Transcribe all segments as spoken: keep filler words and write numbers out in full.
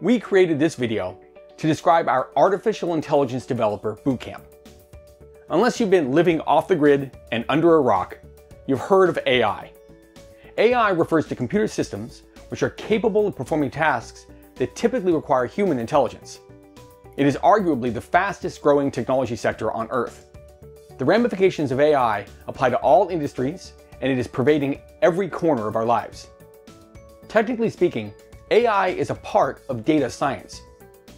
we created this video to describe our Artificial Intelligence Developer Bootcamp. Unless you've been living off the grid and under a rock, you've heard of A I. A I refers to computer systems which are capable of performing tasks that typically require human intelligence. It is arguably the fastest growing technology sector on Earth. The ramifications of A I apply to all industries, and it is pervading every corner of our lives. Technically speaking, A I is a part of data science,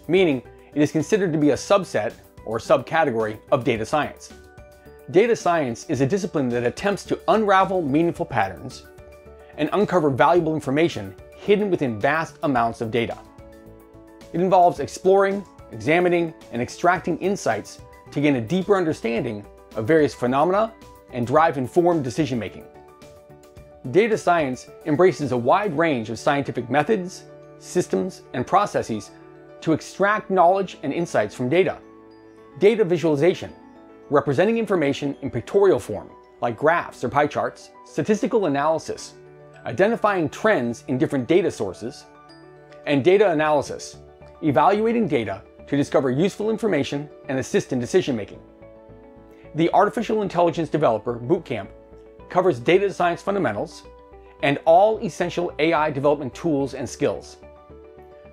meaning it is considered to be a subset or subcategory of data science. Data science is a discipline that attempts to unravel meaningful patterns and uncover valuable information hidden within vast amounts of data. It involves exploring, examining, and extracting insights to gain a deeper understanding of various phenomena and drive informed decision-making. Data science embraces a wide range of scientific methods, systems, and processes to extract knowledge and insights from data. Data visualization, representing information in pictorial form, like graphs or pie charts, statistical analysis, identifying trends in different data sources, and data analysis, evaluating data to discover useful information and assist in decision-making. The Artificial Intelligence Developer Bootcamp covers data science fundamentals and all essential A I development tools and skills.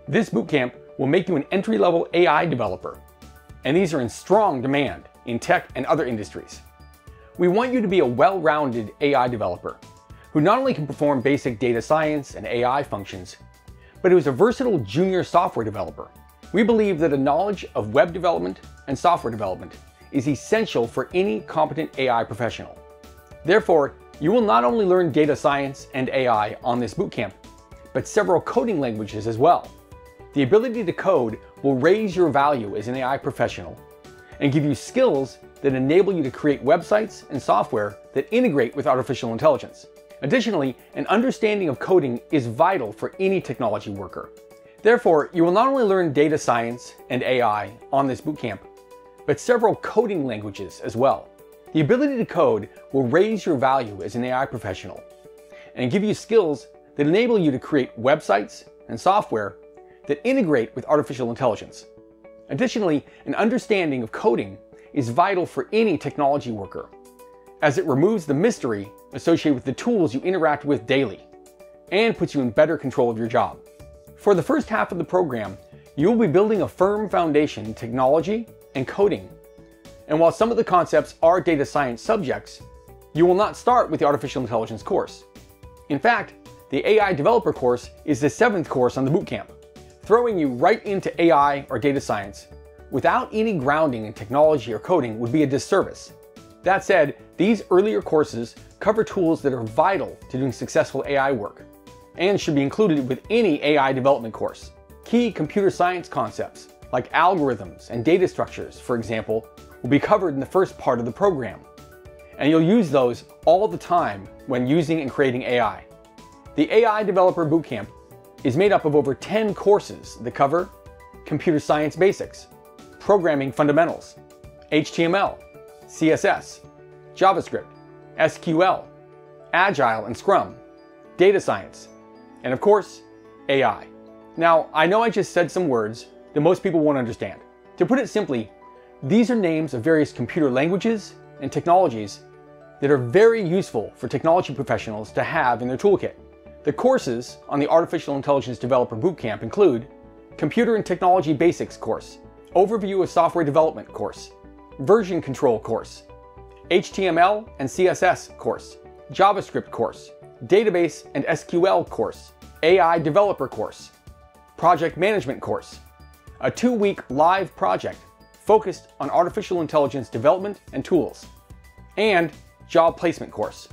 This bootcamp will make you an entry-level A I developer, and these are in strong demand in tech and other industries. We want you to be a well-rounded A I developer who not only can perform basic data science and A I functions, but who is a versatile junior software developer. We believe that a knowledge of web development and software development is essential for any competent A I professional. Therefore, you will not only learn data science and A I on this bootcamp, but several coding languages as well. The ability to code will raise your value as an A I professional and give you skills that enable you to create websites and software that integrate with artificial intelligence. Additionally, an understanding of coding is vital for any technology worker. Therefore, you will not only learn data science and A I on this bootcamp, but several coding languages as well. The ability to code will raise your value as an A I professional and give you skills that enable you to create websites and software that integrate with artificial intelligence. Additionally, an understanding of coding is vital for any technology worker, as it removes the mystery associated with the tools you interact with daily and puts you in better control of your job. For the first half of the program, you will be building a firm foundation in technology and coding. And while some of the concepts are data science subjects, you will not start with the artificial intelligence course. In fact, the A I developer course is the seventh course on the bootcamp, throwing you right into A I or data science without any grounding in technology or coding would be a disservice. That said, these earlier courses cover tools that are vital to doing successful A I work and should be included with any A I development course. Key computer science concepts like algorithms and data structures, for example, will be covered in the first part of the program, and you'll use those all the time when using and creating A I. The A I Developer Bootcamp is made up of over ten courses that cover computer science basics, programming fundamentals, H T M L, C S S, JavaScript, S Q L, Agile and Scrum, data science, and of course, A I. Now, I know I just said some words that most people won't understand. To put it simply, these are names of various computer languages and technologies that are very useful for technology professionals to have in their toolkit. The courses on the Artificial Intelligence Developer Bootcamp include Computer and Technology Basics course, Overview of Software Development course, Version Control course, H T M L and C S S course, JavaScript course, Database and S Q L course, A I Developer course, Project Management course, a two-week live project focused on artificial intelligence development and tools, and Job Placement course.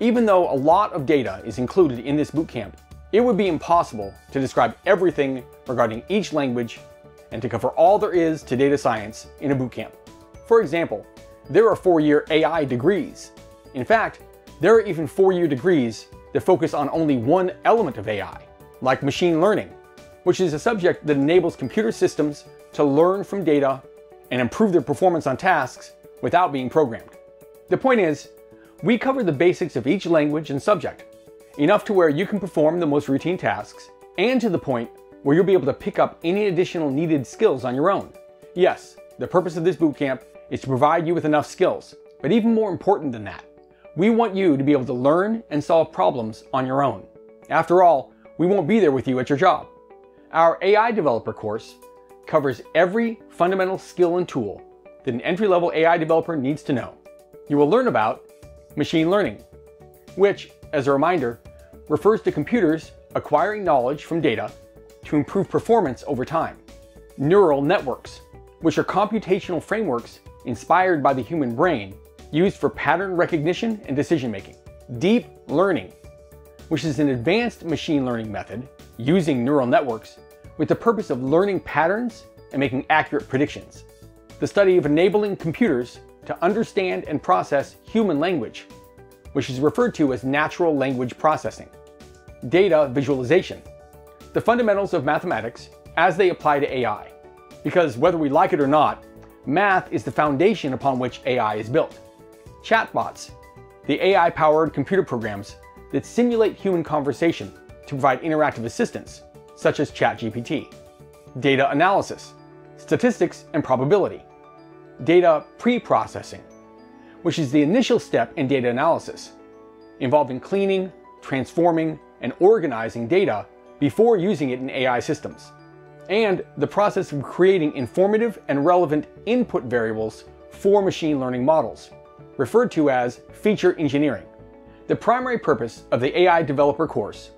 Even though a lot of data is included in this bootcamp, it would be impossible to describe everything regarding each language and to cover all there is to data science in a bootcamp. For example, there are four-year A I degrees. In fact, there are even four-year degrees that focus on only one element of A I, like machine learning, which is a subject that enables computer systems to learn from data and improve their performance on tasks without being programmed. The point is, we cover the basics of each language and subject, enough to where you can perform the most routine tasks, and to the point where you'll be able to pick up any additional needed skills on your own. Yes, the purpose of this bootcamp is to provide you with enough skills, but even more important than that, we want you to be able to learn and solve problems on your own. After all, we won't be there with you at your job. Our A I developer course covers every fundamental skill and tool that an entry-level A I developer needs to know. You will learn about machine learning, which, as a reminder, refers to computers acquiring knowledge from data to improve performance over time. Neural networks, which are computational frameworks inspired by the human brain, used for pattern recognition and decision-making. Deep learning, which is an advanced machine learning method using neural networks with the purpose of learning patterns and making accurate predictions. The study of enabling computers to understand and process human language, which is referred to as natural language processing. Data visualization, the fundamentals of mathematics as they apply to A I. Because whether we like it or not, math is the foundation upon which A I is built. Chatbots, the A I-powered computer programs that simulate human conversation to provide interactive assistance, such as ChatGPT. Data analysis, statistics and probability. Data pre-processing, which is the initial step in data analysis, involved in cleaning, transforming, and organizing data before using it in A I systems, and the process of creating informative and relevant input variables for machine learning models, referred to as feature engineering. The primary purpose of the A I developer course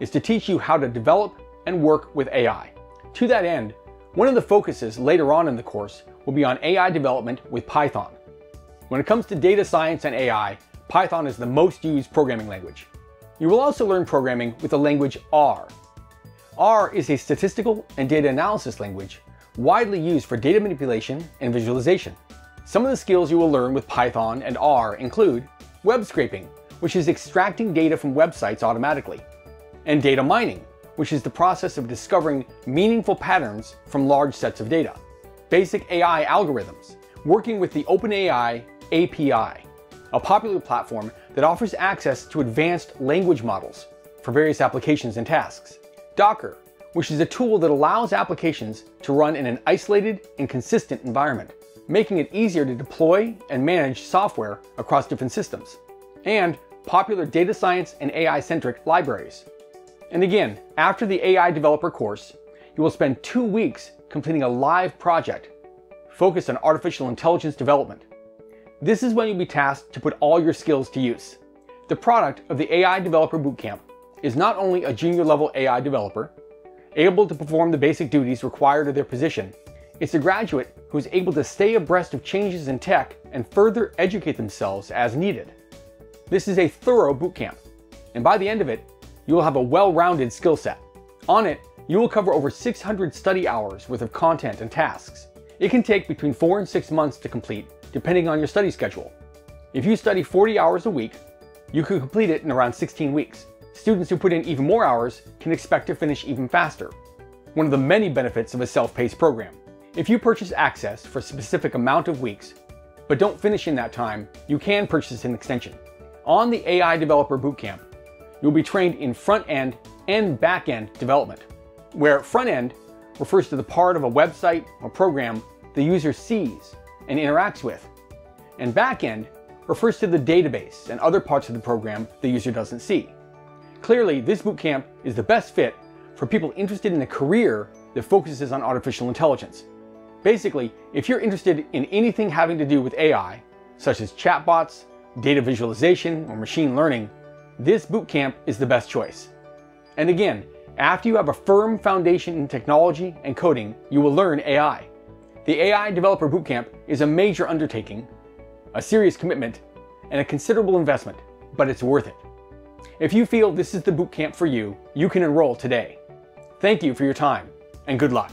is to teach you how to develop and work with A I. To that end, one of the focuses later on in the course will be on A I development with Python. When it comes to data science and A I, Python is the most used programming language. You will also learn programming with the language R. R is a statistical and data analysis language widely used for data manipulation and visualization. Some of the skills you will learn with Python and R include web scraping, which is extracting data from websites automatically, and data mining, which is the process of discovering meaningful patterns from large sets of data. Basic A I algorithms, working with the OpenAI A P I, a popular platform that offers access to advanced language models for various applications and tasks. Docker, which is a tool that allows applications to run in an isolated and consistent environment, making it easier to deploy and manage software across different systems. And popular data science and A I-centric libraries. And again, after the A I developer course, you will spend two weeks completing a live project focused on artificial intelligence development. This is when you'll be tasked to put all your skills to use. The product of the A I Developer Bootcamp is not only a junior-level A I developer, able to perform the basic duties required of their position, it's a graduate who is able to stay abreast of changes in tech and further educate themselves as needed. This is a thorough bootcamp, and by the end of it, you will have a well-rounded skill set. On it, you will cover over six hundred study hours worth of content and tasks. It can take between four and six months to complete, depending on your study schedule. If you study forty hours a week, you could complete it in around sixteen weeks. Students who put in even more hours can expect to finish even faster. One of the many benefits of a self-paced program. If you purchase access for a specific amount of weeks, but don't finish in that time, you can purchase an extension. On the A I Developer Bootcamp, you'll be trained in front-end and back-end development, where front-end refers to the part of a website or program the user sees and interacts with, and back-end refers to the database and other parts of the program the user doesn't see. Clearly, this bootcamp is the best fit for people interested in a career that focuses on artificial intelligence. Basically, if you're interested in anything having to do with A I, such as chatbots, data visualization, or machine learning, this bootcamp is the best choice. And again, after you have a firm foundation in technology and coding, you will learn A I. The A I Developer Bootcamp is a major undertaking, a serious commitment, and a considerable investment, but it's worth it. If you feel this is the bootcamp for you, you can enroll today. Thank you for your time, and good luck.